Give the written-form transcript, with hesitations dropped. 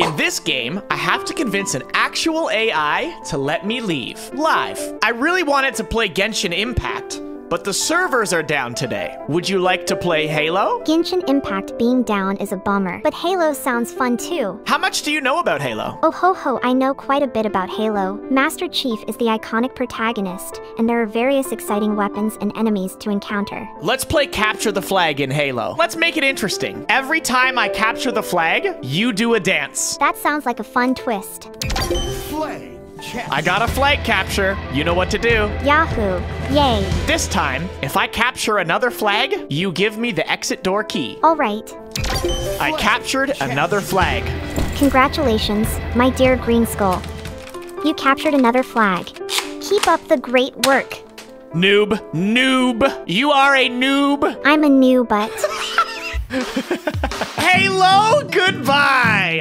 In this game, I have to convince an actual AI to let me leave. Live. I really wanted to play Genshin Impact, but the servers are down today. Would you like to play Halo? Genshin Impact being down is a bummer, but Halo sounds fun too. How much do you know about Halo? Oh ho ho, I know quite a bit about Halo. Master Chief is the iconic protagonist, and there are various exciting weapons and enemies to encounter. Let's play Capture the Flag in Halo. Let's make it interesting. Every time I capture the flag, you do a dance. That sounds like a fun twist. Play. Yes. I got a flag capture. You know what to do. Yahoo. Yay. This time, if I capture another flag, you give me the exit door key. All right. I captured another flag. Congratulations, my dear Green Skull. You captured another flag. Keep up the great work. Noob. Noob. You are a noob. I'm a new butt. Halo, goodbye.